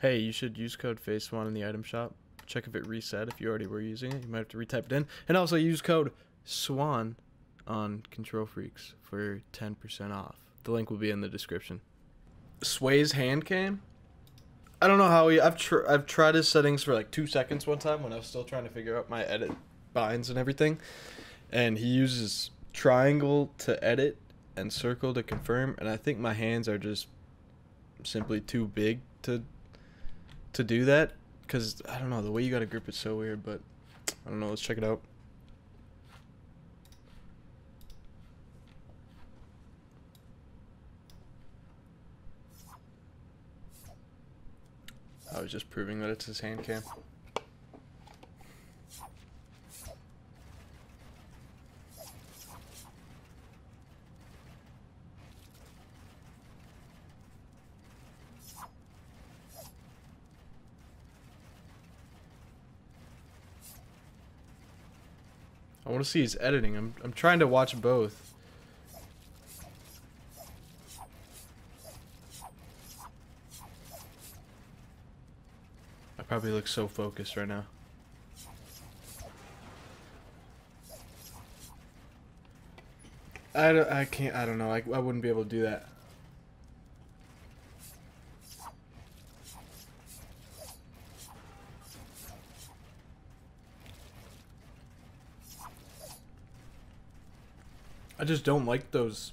Hey, you should use code FaZe Swan in the item shop. Check if it reset. If you already were using it, you might have to retype it in. And also use code SWAN on Control Freaks for 10% off. The link will be in the description. Sway's hand cam? I don't know how he... I've tried his settings for like 2 seconds one time when I was still trying to figure out my edit binds and everything. And he uses triangle to edit and circle to confirm. And I think my hands are just simply too big to do that. Because, I don't know, the way you got to grip it's so weird. But, I don't know, let's check it out. I was just proving that it's his hand cam. I want to see his editing. I'm trying to watch both. Probably looks so focused right now. I wouldn't be able to do that. I just don't like those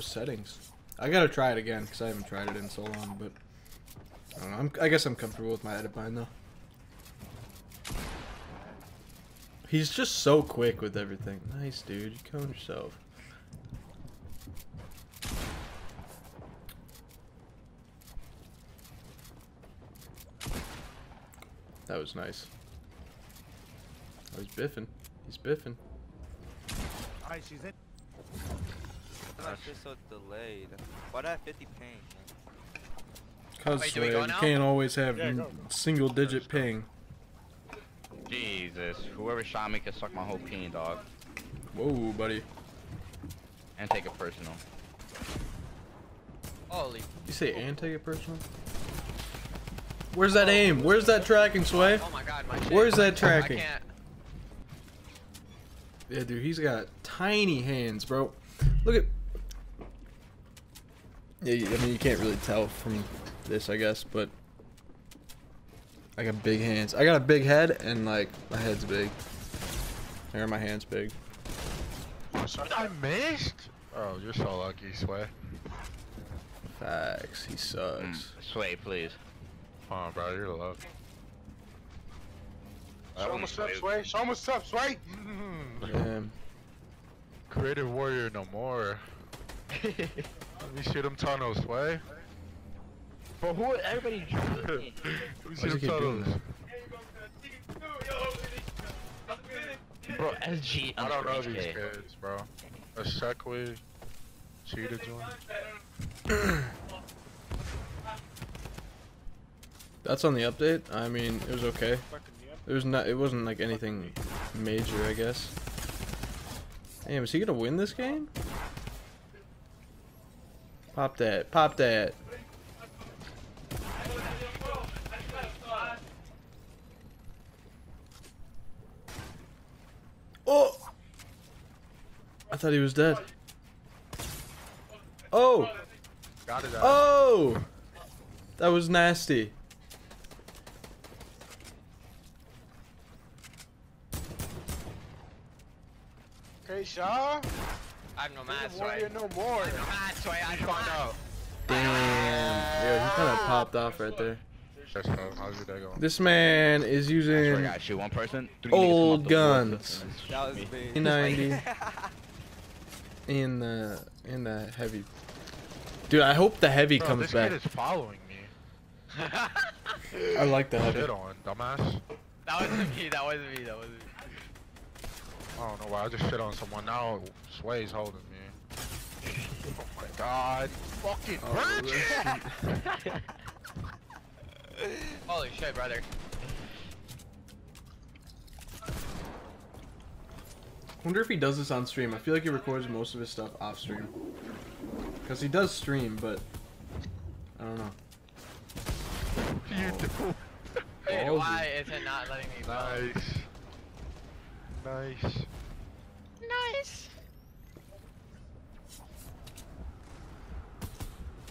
settings. I gotta try it again because I haven't tried it in so long, but I don't know, I guess I'm comfortable with my edit bind though. He's just so quick with everything. Nice, dude. You cone yourself. That was nice. Oh, he's biffing. He's biffing. Alright, she's in. Oh, it's just so delayed. Why do I have 50 ping? Cause wait, Sway, you can't always have single-digit ping. Jesus, whoever shot me can suck my whole ping, dog. Whoa, buddy. And take it personal. Holy. You say and take it personal? Where's that aim? Where's that tracking, Sway? Oh my God, my shit. Where's that tracking? I can't. Yeah, dude, he's got tiny hands, bro. Look at. Yeah, I mean you can't really tell from this, I guess, but I got big hands. I got a big head, and like my head's big. Or my hand's big. I missed. Oh, you're so lucky, Sway. Facts. He sucks. Sway, please. Come on, bro. You're lucky. Show me stuff, Sway. Show me stuff, Sway. Damn. Creative warrior, no more. Let me shoot him tunnels, Sway. But who? Everybody. Let me shoot him tunnels. Bro, SG. I don't know these kids, bro. A Shekwe cheated one. That's on the update. I mean, it was okay. There's not. It wasn't like anything major, I guess. Damn, is he gonna win this game? Pop that, pop that. Oh! I thought he was dead. Oh! Got it out. Oh! That was nasty. Okay, Shaw? I'm no match, right? I'm no more. I'm no match, right? I'm no match. Damn. Yo, he kind of popped off right there. This man is using old guns. E90. in the heavy. Dude, I hope the heavy comes back. This kid is following me. I like the heavy. Shit on, dumbass. That wasn't me. That wasn't me. That wasn't me. I don't know why I just shit on someone. Now Sway's holding me. Oh my God. Fucking bitch. Holy shit, brother. Wonder if he does this on stream. I feel like he records most of his stuff off stream. Because he does stream, but I don't know. beautiful. Dude, why is it not letting me go? Nice. Nice. Nice.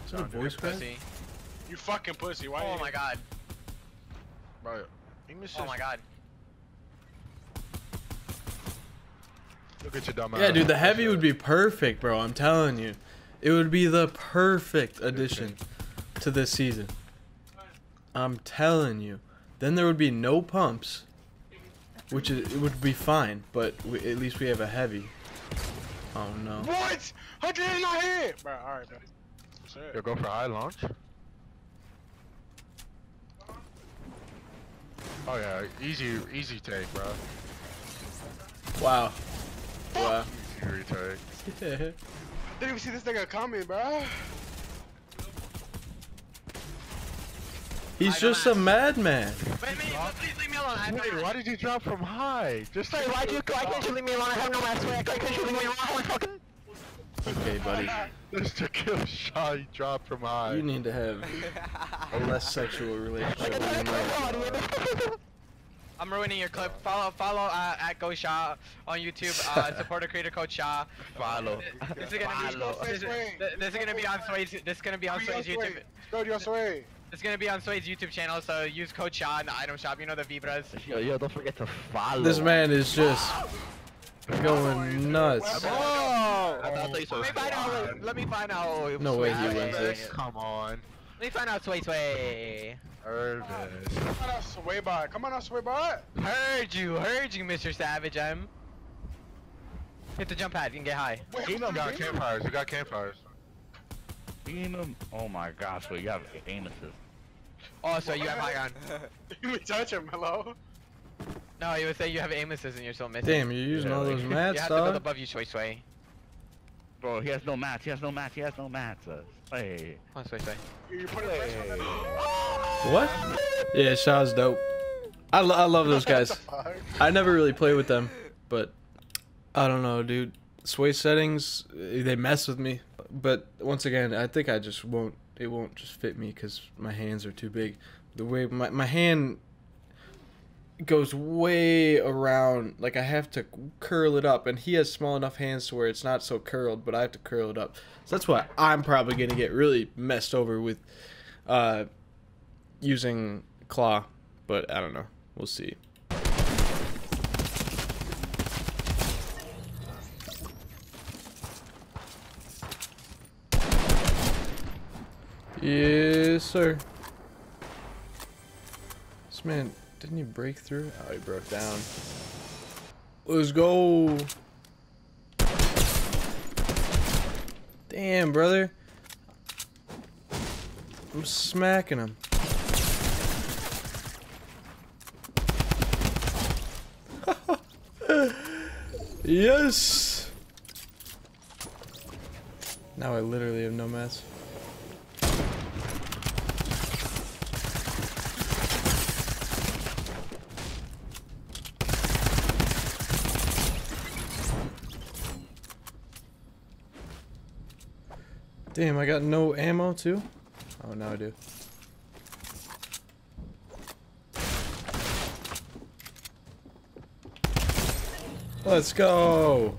Is that a voice pussy? You fucking pussy. Why? Oh my god. Bro. Oh my god. Look at your dumb ass. Yeah, dude, the heavy would be perfect, bro. I'm telling you, it would be the perfect addition to this season. I'm telling you. Then there would be no pumps, which is, it would be fine. But we, at least we have a heavy. Oh no. What? How did I not hit? Bro, all right, bro. Yo, go for eye launch. Oh yeah, easy, easy take, bro. Wow. Wow. Easy retake. Didn't even see this nigga coming, bro. He's just a madman. Wait, please leave me alone. Wait, why did you drop from high? Just like, why can't you leave me alone? I have no ass way. Why can't you leave me alone? I'm fucking... Okay, buddy. Just to kill shot, you drop from high. You need to have a less sexual relationship with your mother. I'm ruining your clip. Follow at Go Shaw on YouTube. Support a creator called Shaw. Follow. This is gonna be on Sway's. This is gonna be on Sway's YouTube. Go to your Sway. It's gonna be on Sway's YouTube channel, so use code Shaw in the item shop. You know the vibras. Yo, don't forget to follow. This man is just going nuts. Oh, let me find out. No way he wins this. Come on. Let me find out Sway. Irvis. Come on out Sway boy. Heard you, Mr. Savage. Hit the jump pad. You can get high. Wait, you got campfires. Oh my gosh, we got aim assist. Oh, so you have high on. You touch him, hello? No, you would say you have aim assist and you're still missing. Damn, you're using all those mats, you have to build above you, Sway. Bro, he has no mats. Hey. Come on, Sway. You put a pressure on that. What? Yeah, Shaw's dope. I love those guys. I never really play with them, but I don't know, dude. Sway settings, they mess with me. But once again, I think I just won't. It won't just fit me because my hands are too big. The way my hand goes way around, like I have to curl it up, and he has small enough hands to where it's not so curled, but I have to curl it up. So that's why I'm probably gonna get really messed over with using claw. But I don't know. We'll see. Yes, sir. This man, didn't he break through? Oh, he broke down. Let's go. Damn, brother. I'm smacking him. Yes. Now I literally have no mess. Damn, I got no ammo too? Oh, now I do. Let's go!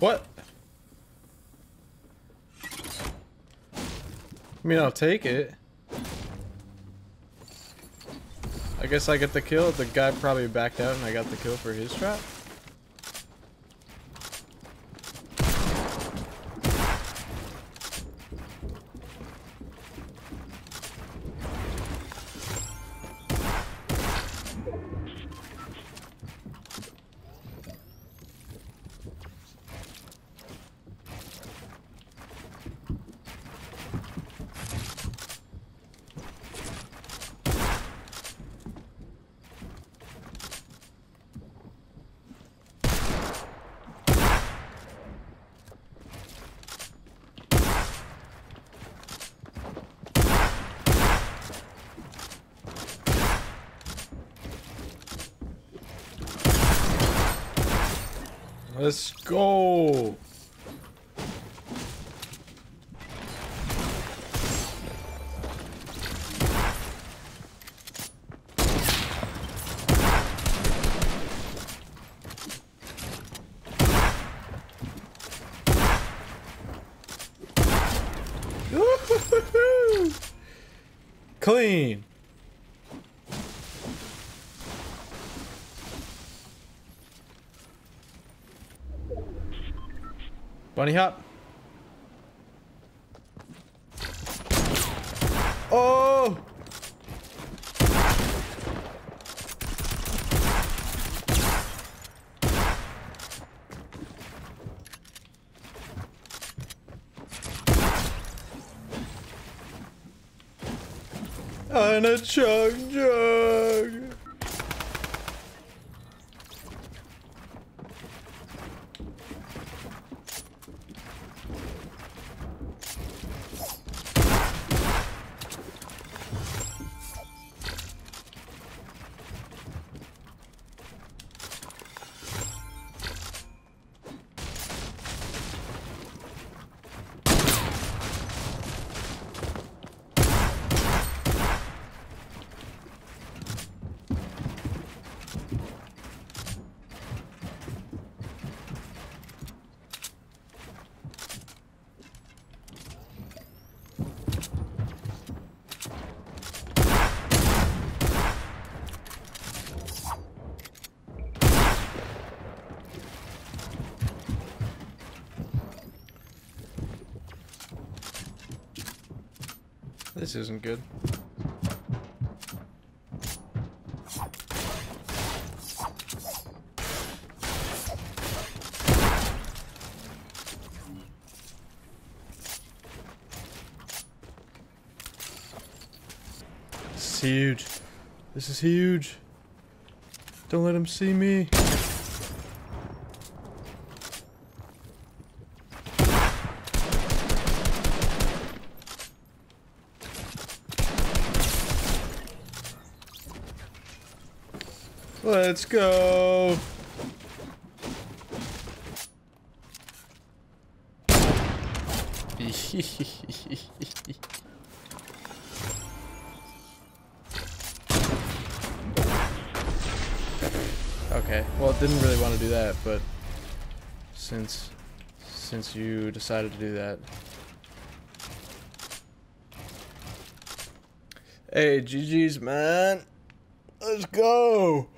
What? I mean, I'll take it. I guess I get the kill. The guy probably backed out and I got the kill for his trap. Let's go. Clean. Bunny hop. Oh. And a chug. This isn't good. This is huge. This is huge. Don't let him see me. Let's go. Okay, well, it didn't really want to do that, but since you decided to do that. Hey, GG's, man. Let's go.